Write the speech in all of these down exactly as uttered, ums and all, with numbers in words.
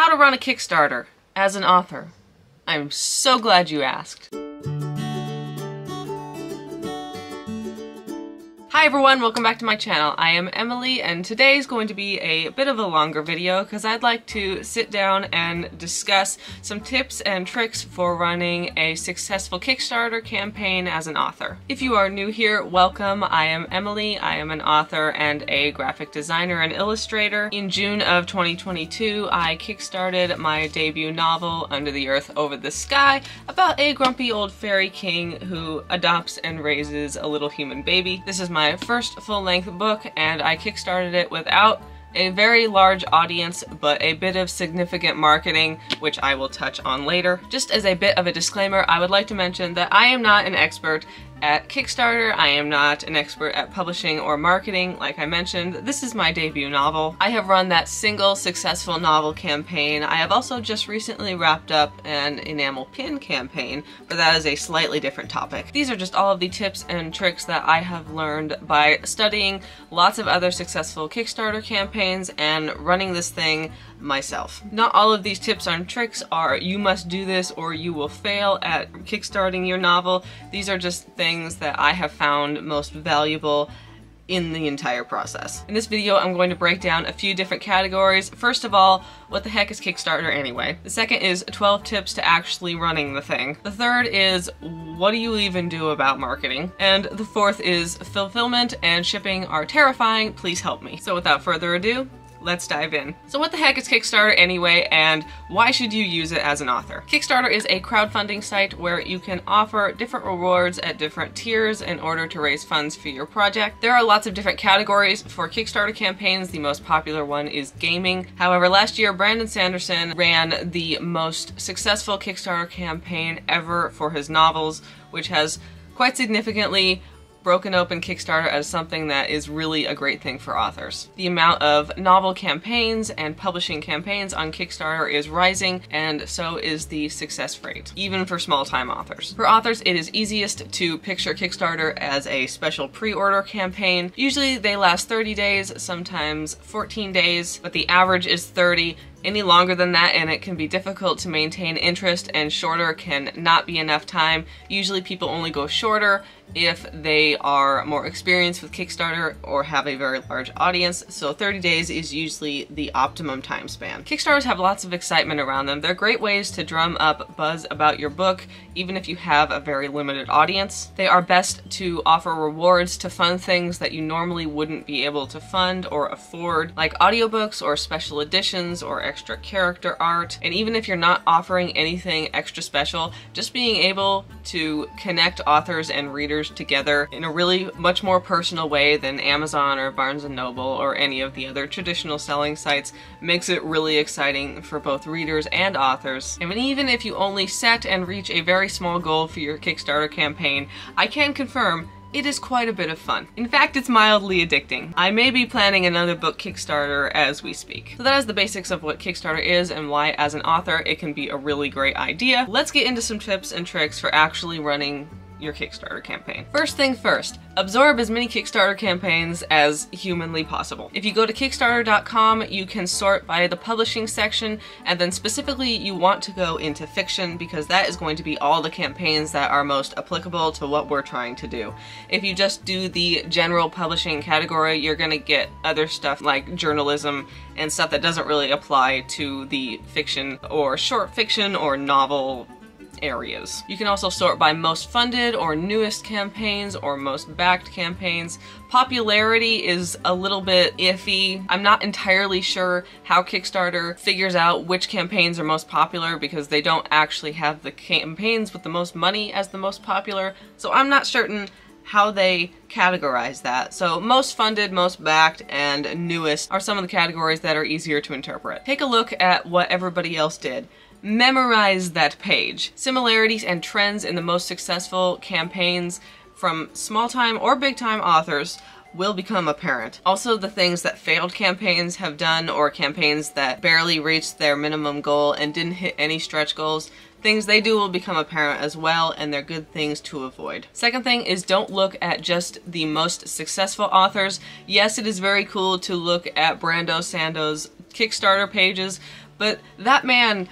How to run a Kickstarter as an author. I'm so glad you asked. Hi everyone, welcome back to my channel. I am Emily and today is going to be a bit of a longer video because I'd like to sit down and discuss some tips and tricks for running a successful Kickstarter campaign as an author. If you are new here, welcome. I am Emily. I am an author and a graphic designer and illustrator. In June of twenty twenty-two, I kickstarted my debut novel, Under the Earth, Over the Sky, about a grumpy old fairy king who adopts and raises a little human baby. This is my first full-length book, and I kickstarted it without a very large audience, but a bit of significant marketing, which I will touch on later. Just as a bit of a disclaimer, I would like to mention that I am not an expert at Kickstarter. I am not an expert at publishing or marketing. Like I mentioned, this is my debut novel. I have run that single successful novel campaign. I have also just recently wrapped up an enamel pin campaign, but that is a slightly different topic. These are just all of the tips and tricks that I have learned by studying lots of other successful Kickstarter campaigns and running this thing myself. Not all of these tips and tricks are you must do this or you will fail at kickstarting your novel. These are just things things that I have found most valuable in the entire process. In this video, I'm going to break down a few different categories. First of all, what the heck is Kickstarter anyway? The second is twelve tips to actually running the thing. The third is what do you even do about marketing? And the fourth is fulfillment and shipping are terrifying, please help me. So without further ado, let's dive in. So what the heck is Kickstarter anyway, and why should you use it as an author? Kickstarter is a crowdfunding site where you can offer different rewards at different tiers in order to raise funds for your project. There are lots of different categories for Kickstarter campaigns. The most popular one is gaming. However, last year Brandon Sanderson ran the most successful Kickstarter campaign ever for his novels, which has quite significantly broken open Kickstarter as something that is really a great thing for authors. The amount of novel campaigns and publishing campaigns on Kickstarter is rising, and so is the success rate, even for small-time authors. For authors, it is easiest to picture Kickstarter as a special pre-order campaign. Usually they last thirty days, sometimes fourteen days, but the average is thirty. Any longer than that and it can be difficult to maintain interest, and shorter can not be enough time. Usually people only go shorter if they are more experienced with Kickstarter or have a very large audience, so thirty days is usually the optimum time span. Kickstarters have lots of excitement around them. They're great ways to drum up buzz about your book, even if you have a very limited audience. They are best to offer rewards to fund things that you normally wouldn't be able to fund or afford, like audiobooks or special editions or extra character art. And even if you're not offering anything extra special, just being able to connect authors and readers together in a really much more personal way than Amazon or Barnes and Noble or any of the other traditional selling sites makes it really exciting for both readers and authors. And even if you only set and reach a very small goal for your Kickstarter campaign, I can confirm it is quite a bit of fun. In fact, it's mildly addicting. I may be planning another book Kickstarter as we speak. So that is the basics of what Kickstarter is and why, as an author, it can be a really great idea. Let's get into some tips and tricks for actually running your Kickstarter campaign. First thing first, absorb as many Kickstarter campaigns as humanly possible. If you go to Kickstarter dot com, you can sort by the publishing section, and then specifically you want to go into fiction because that is going to be all the campaigns that are most applicable to what we're trying to do. If you just do the general publishing category, you're gonna get other stuff like journalism and stuff that doesn't really apply to the fiction or short fiction or novel areas. You can also sort by most funded or newest campaigns or most backed campaigns. Popularity is a little bit iffy. I'm not entirely sure how Kickstarter figures out which campaigns are most popular because they don't actually have the campaigns with the most money as the most popular, so I'm not certain how they categorize that. So most funded, most backed, and newest are some of the categories that are easier to interpret. Take a look at what everybody else did. Memorize that page. Similarities and trends in the most successful campaigns from small-time or big-time authors will become apparent. Also, the things that failed campaigns have done, or campaigns that barely reached their minimum goal and didn't hit any stretch goals, things they do will become apparent as well, and they're good things to avoid. Second thing is don't look at just the most successful authors. Yes, it is very cool to look at Brando Sando's Kickstarter pages, but that man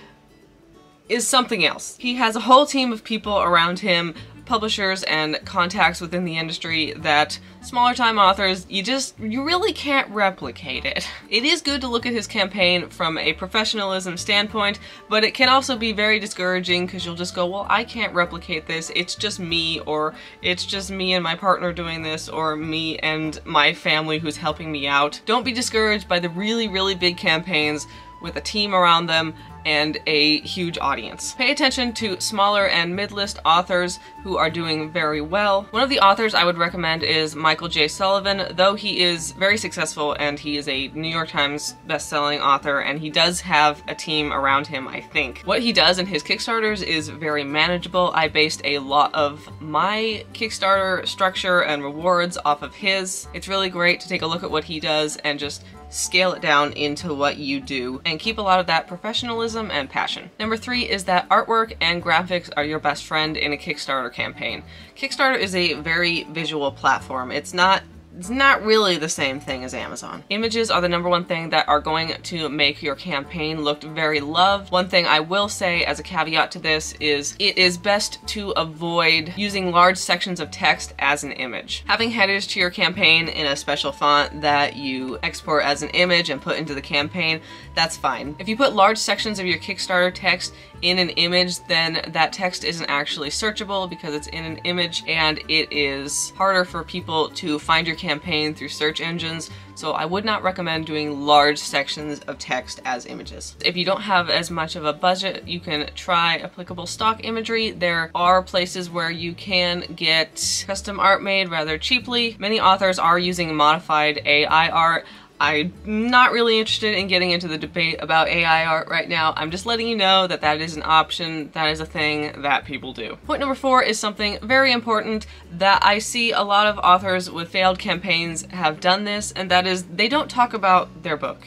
is something else. He has a whole team of people around him, publishers and contacts within the industry that smaller time authors, you just, you really can't replicate it. It is good to look at his campaign from a professionalism standpoint, but it can also be very discouraging because you'll just go, well, I can't replicate this, it's just me, or it's just me and my partner doing this, or me and my family who's helping me out. Don't be discouraged by the really, really big campaigns with a team around them and a huge audience. Pay attention to smaller and mid-list authors who are doing very well. One of the authors I would recommend is Michael J. Sullivan, though he is very successful and he is a New York Times best-selling author and he does have a team around him, I think. What he does in his Kickstarters is very manageable. I based a lot of my Kickstarter structure and rewards off of his. It's really great to take a look at what he does and just scale it down into what you do and keep a lot of that professionalism and passion. Number three is that artwork and graphics are your best friend in a Kickstarter campaign. Kickstarter is a very visual platform. It's not It's not really the same thing as Amazon. Images are the number one thing that are going to make your campaign look very loved. One thing I will say as a caveat to this is it is best to avoid using large sections of text as an image. Having headers to your campaign in a special font that you export as an image and put into the campaign, that's fine. If you put large sections of your Kickstarter text in an image, then that text isn't actually searchable because it's in an image and it is harder for people to find your campaign through search engines, so I would not recommend doing large sections of text as images. If you don't have as much of a budget, you can try applicable stock imagery. There are places where you can get custom art made rather cheaply. Many authors are using modified A I art. I'm not really interested in getting into the debate about A I art right now. I'm just letting you know that that is an option, that is a thing that people do. Point number four is something very important that I see a lot of authors with failed campaigns have done this, and that is they don't talk about their book,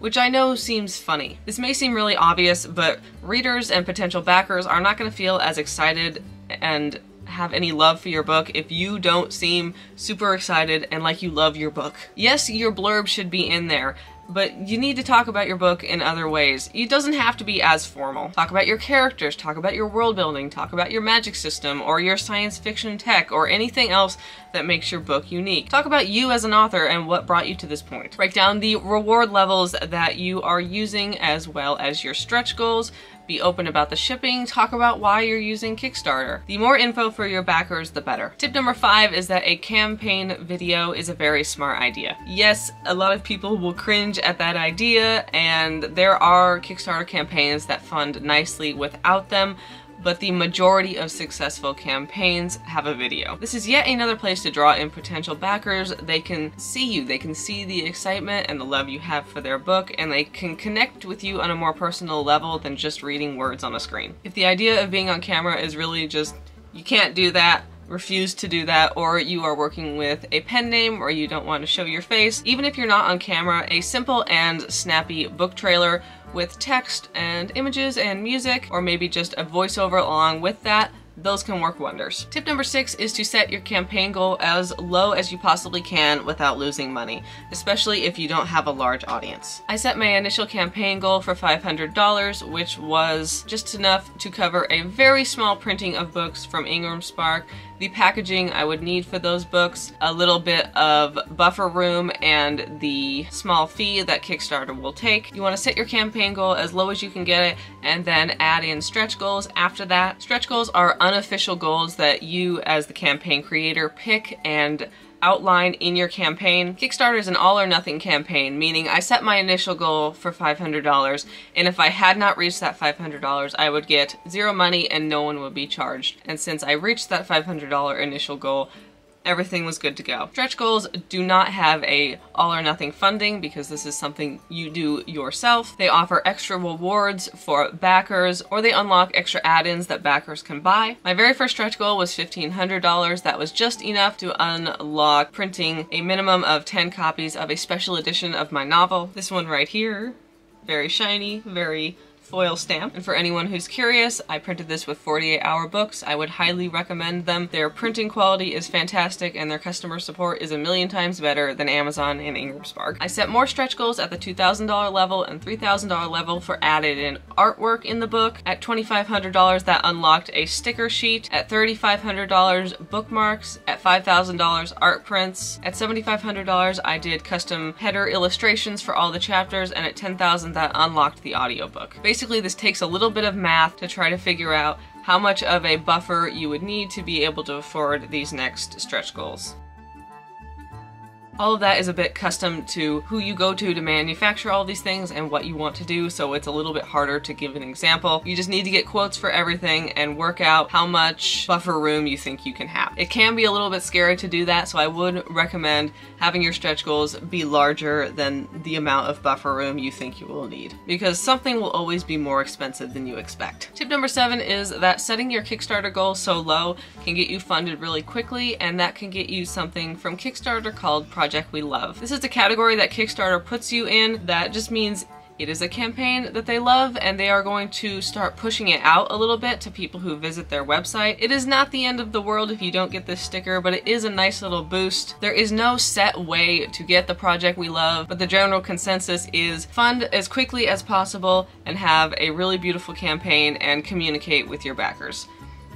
which I know seems funny. This may seem really obvious, but readers and potential backers are not going to feel as excited and have any love for your book if you don't seem super excited and like you love your book. Yes, your blurb should be in there, but you need to talk about your book in other ways. It doesn't have to be as formal. Talk about your characters, talk about your world building, talk about your magic system or your science fiction tech or anything else that makes your book unique. Talk about you as an author and what brought you to this point. Write down the reward levels that you are using as well as your stretch goals. Be open about the shipping, talk about why you're using Kickstarter. The more info for your backers, the better. Tip number five is that a campaign video is a very smart idea. Yes, a lot of people will cringe at that idea, and there are Kickstarter campaigns that fund nicely without them, but the majority of successful campaigns have a video. This is yet another place to draw in potential backers. They can see you, they can see the excitement and the love you have for their book, and they can connect with you on a more personal level than just reading words on a screen. If the idea of being on camera is really just, you can't do that, refuse to do that, or you are working with a pen name or you don't want to show your face, even if you're not on camera, a simple and snappy book trailer with text and images and music, or maybe just a voiceover along with that, those can work wonders. Tip number six is to set your campaign goal as low as you possibly can without losing money, especially if you don't have a large audience. I set my initial campaign goal for five hundred dollars, which was just enough to cover a very small printing of books from IngramSpark, the packaging I would need for those books, a little bit of buffer room, and the small fee that Kickstarter will take. You want to set your campaign goal as low as you can get it and then add in stretch goals after that. Stretch goals are unofficial goals that you as the campaign creator pick and outline in your campaign. Kickstarter is an all or nothing campaign, meaning I set my initial goal for five hundred dollars, and if I had not reached that five hundred dollars, I would get zero money and no one would be charged. And since I reached that five hundred dollar initial goal, everything was good to go. Stretch goals do not have a all or nothing funding because this is something you do yourself. They offer extra rewards for backers, or they unlock extra add-ins that backers can buy. My very first stretch goal was fifteen hundred dollars. That was just enough to unlock printing a minimum of ten copies of a special edition of my novel. This one right here, very shiny, very foil stamp. And for anyone who's curious, I printed this with forty-eight hour books. I would highly recommend them. Their printing quality is fantastic and their customer support is a million times better than Amazon and IngramSpark. I set more stretch goals at the two thousand dollar level and three thousand dollar level for added in artwork in the book. At twenty-five hundred dollars that unlocked a sticker sheet. At thirty-five hundred dollars bookmarks. At five thousand dollars art prints. At seventy-five hundred dollars I did custom header illustrations for all the chapters, and at ten thousand dollars that unlocked the audiobook. Basically this takes a little bit of math to try to figure out how much of a buffer you would need to be able to afford these next stretch goals. All of that is a bit custom to who you go to to manufacture all these things and what you want to do, so it's a little bit harder to give an example. You just need to get quotes for everything and work out how much buffer room you think you can have. It can be a little bit scary to do that, so I would recommend having your stretch goals be larger than the amount of buffer room you think you will need, because something will always be more expensive than you expect. Tip number seven is that setting your Kickstarter goal so low can get you funded really quickly, and that can get you something from Kickstarter called Project We Love. This is the category that Kickstarter puts you in. That just means it is a campaign that they love and they are going to start pushing it out a little bit to people who visit their website. It is not the end of the world if you don't get this sticker, but it is a nice little boost. There is no set way to get the project we love, but the general consensus is fund as quickly as possible and have a really beautiful campaign and communicate with your backers.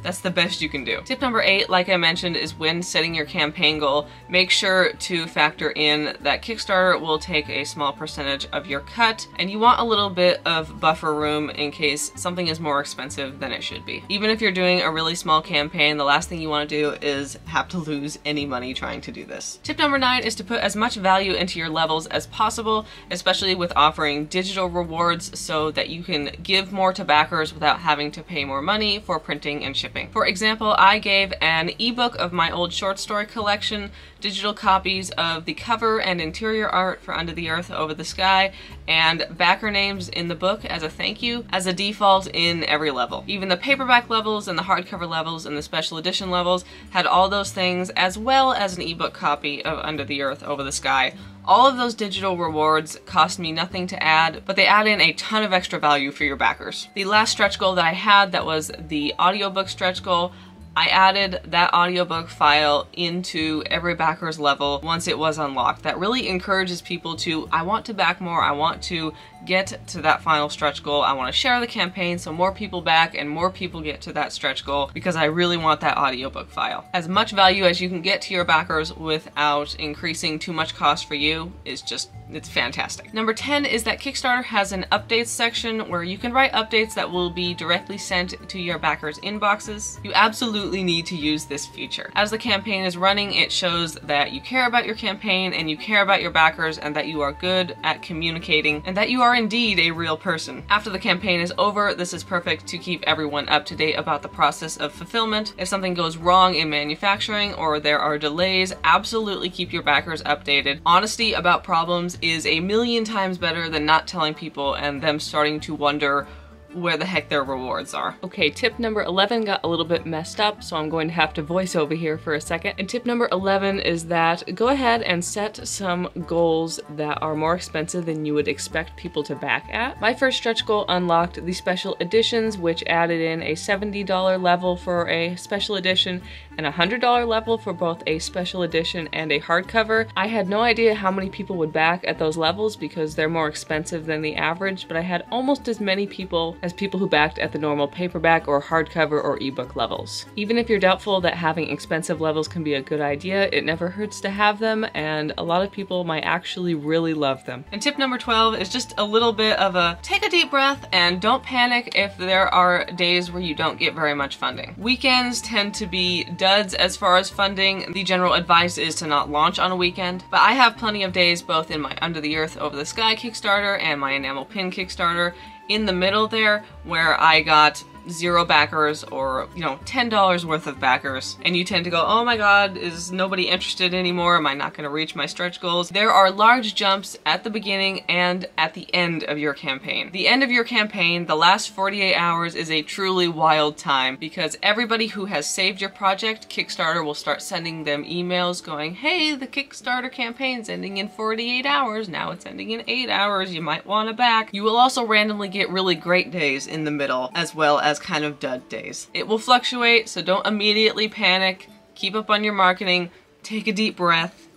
That's the best you can do. Tip number eight, like I mentioned, is when setting your campaign goal, make sure to factor in that Kickstarter will take a small percentage of your cut, and you want a little bit of buffer room in case something is more expensive than it should be. Even if you're doing a really small campaign, the last thing you want to do is have to lose any money trying to do this. Tip number nine is to put as much value into your levels as possible, especially with offering digital rewards so that you can give more to backers without having to pay more money for printing and shipping. For example, I gave an ebook of my old short story collection, digital copies of the cover and interior art for Under the Earth, Over the Sky, and backer names in the book as a thank you, as a default in every level. Even the paperback levels and the hardcover levels and the special edition levels had all those things, as well as an ebook copy of Under the Earth, Over the Sky. All of those digital rewards cost me nothing to add, but they add in a ton of extra value for your backers. The last stretch goal that I had, that was the audiobook stretch goal, I added that audiobook file into every backer's level once it was unlocked. That really encourages people to, I want to back more, I want to get to that final stretch goal, I want to share the campaign so more people back and more people get to that stretch goal, because I really want that audiobook file. As much value as you can get to your backers without increasing too much cost for you is just, it's fantastic. Number ten is that Kickstarter has an updates section where you can write updates that will be directly sent to your backers' inboxes. You absolutely need to use this feature. As the campaign is running, it shows that you care about your campaign and you care about your backers and that you are good at communicating and that you are indeed a real person. After the campaign is over, this is perfect to keep everyone up to date about the process of fulfillment. If something goes wrong in manufacturing or there are delays, absolutely keep your backers updated. Honesty about problems is a million times better than not telling people and them starting to wonder where the heck their rewards are. Okay, tip number eleven got a little bit messed up, so I'm going to have to voice over here for a second. And tip number eleven is that go ahead and set some goals that are more expensive than you would expect people to back at. My first stretch goal unlocked the special editions, which added in a seventy dollar level for a special edition and a one hundred dollar level for both a special edition and a hardcover. I had no idea how many people would back at those levels because they're more expensive than the average, but I had almost as many people as people who backed at the normal paperback or hardcover or ebook levels. Even if you're doubtful that having expensive levels can be a good idea, it never hurts to have them, and a lot of people might actually really love them. And tip number twelve is just a little bit of a take a deep breath and don't panic if there are days where you don't get very much funding. Weekends tend to be duds as far as funding. The general advice is to not launch on a weekend, but I have plenty of days both in my Under the Earth, Over the Sky Kickstarter and my enamel pin Kickstarter in the middle there where I got zero backers or, you know, ten dollars worth of backers, and you tend to go, oh my God, is nobody interested anymore? Am I not going to reach my stretch goals? There are large jumps at the beginning and at the end of your campaign. The end of your campaign, the last forty-eight hours, is a truly wild time because everybody who has saved your project, Kickstarter will start sending them emails going, hey, the Kickstarter campaign's ending in forty-eight hours. Now it's ending in eight hours. You might want to back. You will also randomly get really great days in the middle as well as kind of dud days. It will fluctuate, so don't immediately panic. Keep up on your marketing. Take a deep breath.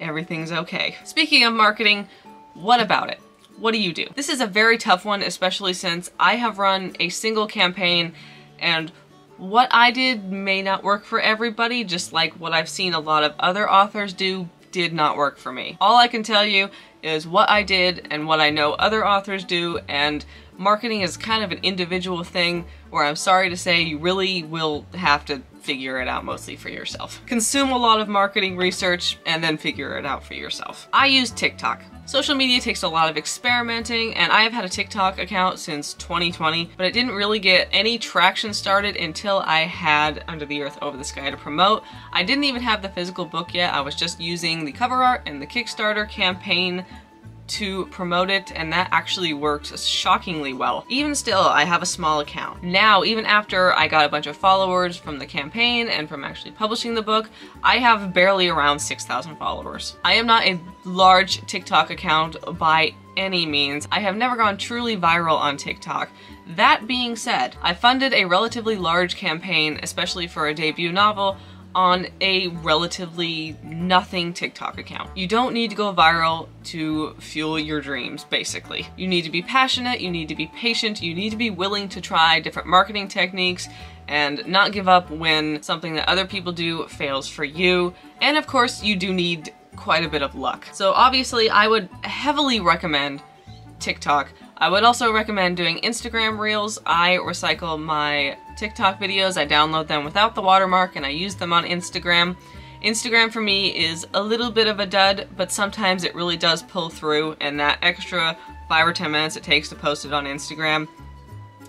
Everything's okay. Speaking of marketing, what about it? What do you do? This is a very tough one, especially since I have run a single campaign and what I did may not work for everybody, just like what I've seen a lot of other authors do did not work for me. All I can tell you is what I did and what I know other authors do, and marketing is kind of an individual thing where I'm sorry to say you really will have to figure it out mostly for yourself. Consume a lot of marketing research and then figure it out for yourself. I use TikTok. Social media takes a lot of experimenting, and I have had a TikTok account since twenty twenty, but it didn't really get any traction started until I had Under the Earth, Over the Sky to promote. I didn't even have the physical book yet. I was just using the cover art and the Kickstarter campaign to promote it, and that actually worked shockingly well. Even still, I have a small account. Now, even after I got a bunch of followers from the campaign and from actually publishing the book, I have barely around six thousand followers. I am not a large TikTok account by any means. I have never gone truly viral on TikTok. That being said, I funded a relatively large campaign, especially for a debut novel, on a relatively nothing TikTok account. You don't need to go viral to fuel your dreams, basically. You need to be passionate, you need to be patient, you need to be willing to try different marketing techniques and not give up when something that other people do fails for you. And of course, you do need quite a bit of luck. So obviously, I would heavily recommend TikTok. I would also recommend doing Instagram Reels. I recycle my TikTok videos. I download them without the watermark and I use them on Instagram. Instagram for me is a little bit of a dud, but sometimes it really does pull through, and that extra five or ten minutes it takes to post it on Instagram,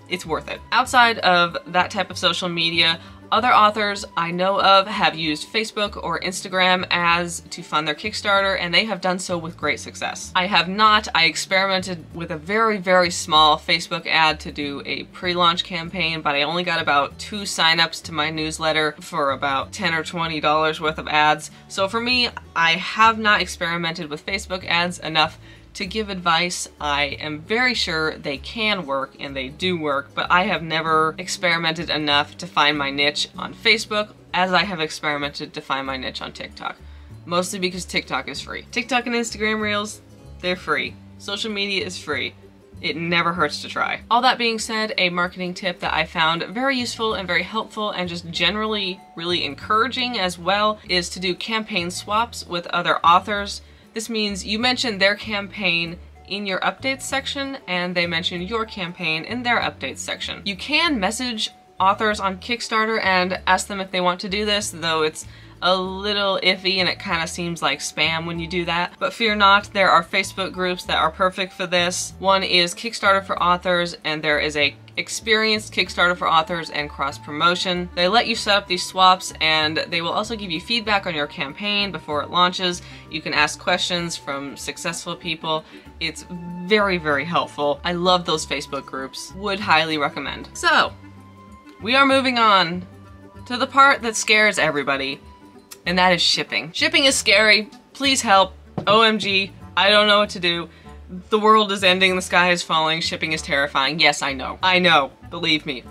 it's worth it. Outside of that type of social media, other authors I know of have used Facebook or Instagram ads to fund their Kickstarter, and they have done so with great success. I have not. I experimented with a very, very small Facebook ad to do a pre-launch campaign, but I only got about two signups to my newsletter for about ten or twenty dollars worth of ads. So for me, I have not experimented with Facebook ads enough to give advice. I am very sure they can work and they do work, but I have never experimented enough to find my niche on Facebook as I have experimented to find my niche on TikTok. Mostly because TikTok is free. TikTok and Instagram Reels, they're free. Social media is free. It never hurts to try. All that being said, a marketing tip that I found very useful and very helpful and just generally really encouraging as well is to do campaign swaps with other authors. This means you mention their campaign in your updates section and they mention your campaign in their updates section. You can message authors on Kickstarter and ask them if they want to do this, though it's a little iffy and it kind of seems like spam when you do that. But fear not, there are Facebook groups that are perfect for this. One is Kickstarter for Authors, and there is a Experienced Kickstarter for Authors and Cross Promotion. They let you set up these swaps, and they will also give you feedback on your campaign before it launches. You can ask questions from successful people. It's very, very helpful. I love those Facebook groups. Would highly recommend. So, we are moving on to the part that scares everybody, and that is shipping. Shipping is scary. Please help. O M G, I don't know what to do. The world is ending, the sky is falling, shipping is terrifying. Yes, I know. I know. Believe me.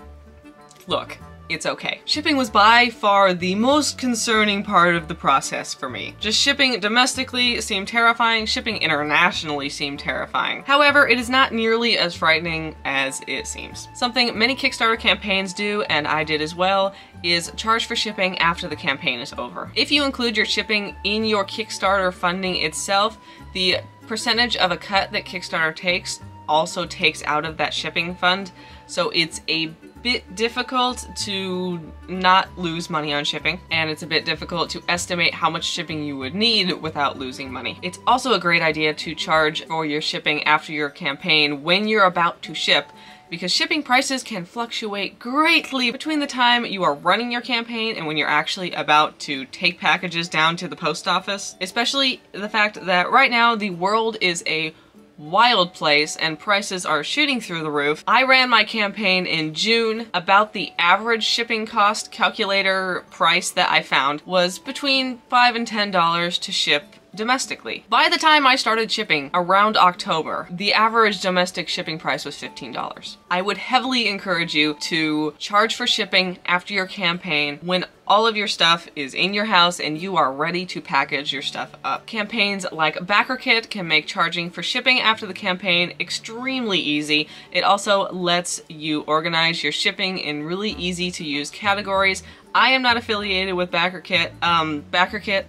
Look, it's okay. Shipping was by far the most concerning part of the process for me. Just shipping domestically seemed terrifying, shipping internationally seemed terrifying. However, it is not nearly as frightening as it seems. Something many Kickstarter campaigns do, and I did as well, is charge for shipping after the campaign is over. If you include your shipping in your Kickstarter funding itself, the percentage of a cut that Kickstarter takes also takes out of that shipping fund, so it's a bit difficult to not lose money on shipping, and it's a bit difficult to estimate how much shipping you would need without losing money. It's also a great idea to charge for your shipping after your campaign when you're about to ship, because shipping prices can fluctuate greatly between the time you are running your campaign and when you're actually about to take packages down to the post office, especially the fact that right now the world is a wild place and prices are shooting through the roof. I ran my campaign in June. About the average shipping cost calculator price that I found was between five and ten dollars to ship domestically. By the time I started shipping around October, the average domestic shipping price was fifteen dollars. I would heavily encourage you to charge for shipping after your campaign when all of your stuff is in your house and you are ready to package your stuff up. Campaigns like BackerKit can make charging for shipping after the campaign extremely easy. It also lets you organize your shipping in really easy to use categories. I am not affiliated with BackerKit. Um, BackerKit,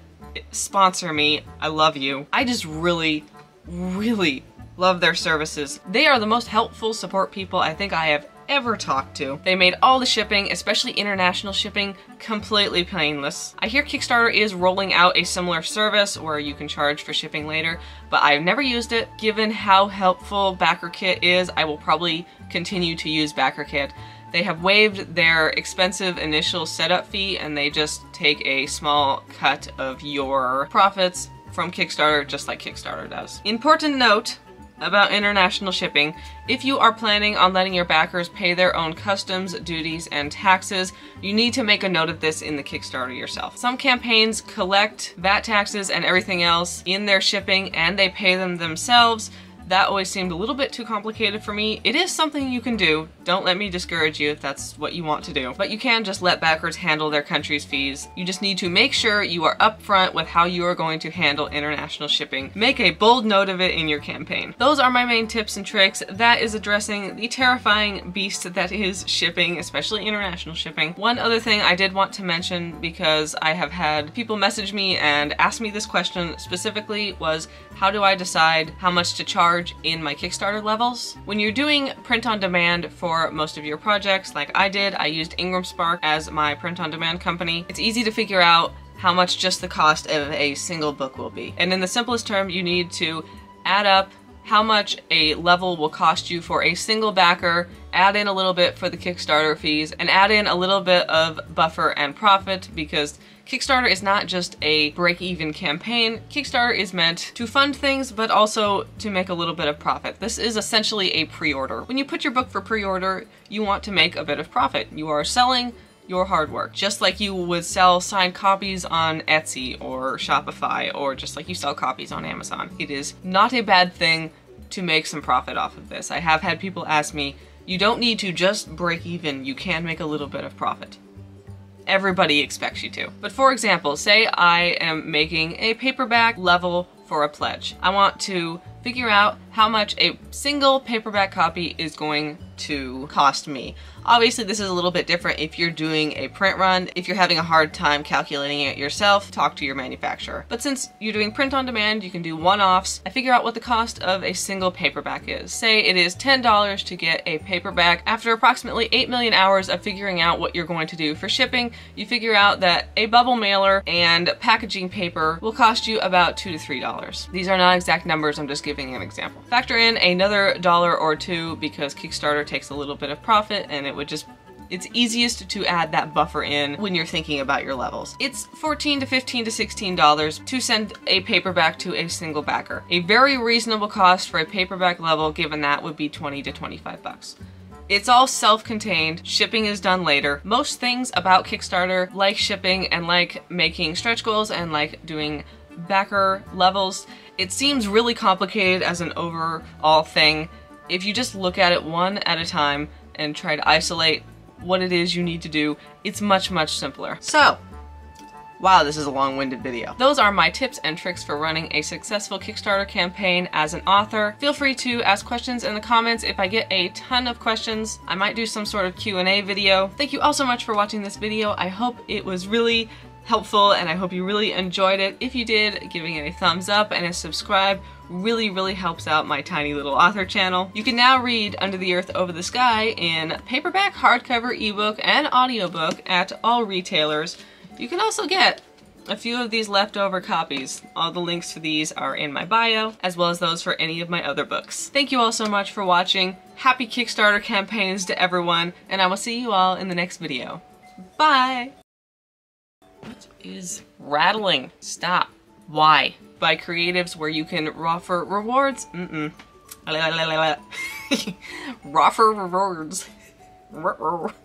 sponsor me. I love you. I just really, really love their services. They are the most helpful support people I think I have ever talked to. They made all the shipping, especially international shipping, completely painless. I hear Kickstarter is rolling out a similar service where you can charge for shipping later, but I've never used it. Given how helpful BackerKit is, I will probably continue to use BackerKit. They have waived their expensive initial setup fee and they just take a small cut of your profits from Kickstarter, just like Kickstarter does. Important note about international shipping: if you are planning on letting your backers pay their own customs, duties, and taxes, you need to make a note of this in the Kickstarter yourself. Some campaigns collect V A T taxes and everything else in their shipping and they pay them themselves. That always seemed a little bit too complicated for me. It is something you can do. Don't let me discourage you if that's what you want to do. But you can just let backers handle their country's fees. You just need to make sure you are upfront with how you are going to handle international shipping. Make a bold note of it in your campaign. Those are my main tips and tricks. That is addressing the terrifying beast that is shipping, especially international shipping. One other thing I did want to mention, because I have had people message me and ask me this question specifically, was how do I decide how much to charge in my Kickstarter levels? When you're doing print-on-demand for most of your projects, like I did, I used IngramSpark as my print-on-demand company, it's easy to figure out how much just the cost of a single book will be. And in the simplest term, you need to add up how much a level will cost you for a single backer, add in a little bit for the Kickstarter fees, and add in a little bit of buffer and profit, because Kickstarter is not just a break-even campaign. Kickstarter is meant to fund things, but also to make a little bit of profit. This is essentially a pre-order. When you put your book for pre-order, you want to make a bit of profit. You are selling your hard work, just like you would sell signed copies on Etsy or Shopify, or just like you sell copies on Amazon. It is not a bad thing to make some profit off of this. I have had people ask me, you don't need to just break even, you can make a little bit of profit. Everybody expects you to. But for example, say I am making a paperback level for a pledge. I want to figure out how much a single paperback copy is going to cost me. Obviously, this is a little bit different if you're doing a print run. If you're having a hard time calculating it yourself, talk to your manufacturer. But since you're doing print on demand, you can do one-offs. I figure out what the cost of a single paperback is. Say it is ten dollars to get a paperback. After approximately eight million hours of figuring out what you're going to do for shipping, you figure out that a bubble mailer and packaging paper will cost you about two to three dollars. These are not exact numbers, I'm just giving an example. Factor in another dollar or two because Kickstarter takes a little bit of profit, and it would just, it's easiest to add that buffer in when you're thinking about your levels. It's fourteen to fifteen to sixteen dollars to send a paperback to a single backer. A very reasonable cost for a paperback level given that would be twenty to twenty-five bucks. It's all self-contained, shipping is done later. Most things about Kickstarter, like shipping and like making stretch goals and like doing backer levels, it seems really complicated as an overall thing. If you just look at it one at a time and try to isolate what it is you need to do, it's much, much simpler. So, wow, this is a long-winded video. Those are my tips and tricks for running a successful Kickstarter campaign as an author. Feel free to ask questions in the comments. If I get a ton of questions, I might do some sort of Q and A video. Thank you all so much for watching this video. I hope it was really helpful and I hope you really enjoyed it. If you did, giving it a thumbs up and a subscribe really, really helps out my tiny little author channel. You can now read Under the Earth, Over the Sky in paperback, hardcover, ebook, and audiobook at all retailers. You can also get a few of these leftover copies. All the links to these are in my bio, as well as those for any of my other books. Thank you all so much for watching. Happy Kickstarter campaigns to everyone, and I will see you all in the next video. Bye! What is rattling? Stop. Why? By creatives where you can offer rewards? Mm-mm. Roffer rewards.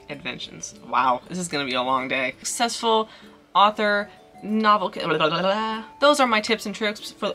Adventions. Wow, this is gonna be a long day. Successful author, novel, those are my tips and tricks for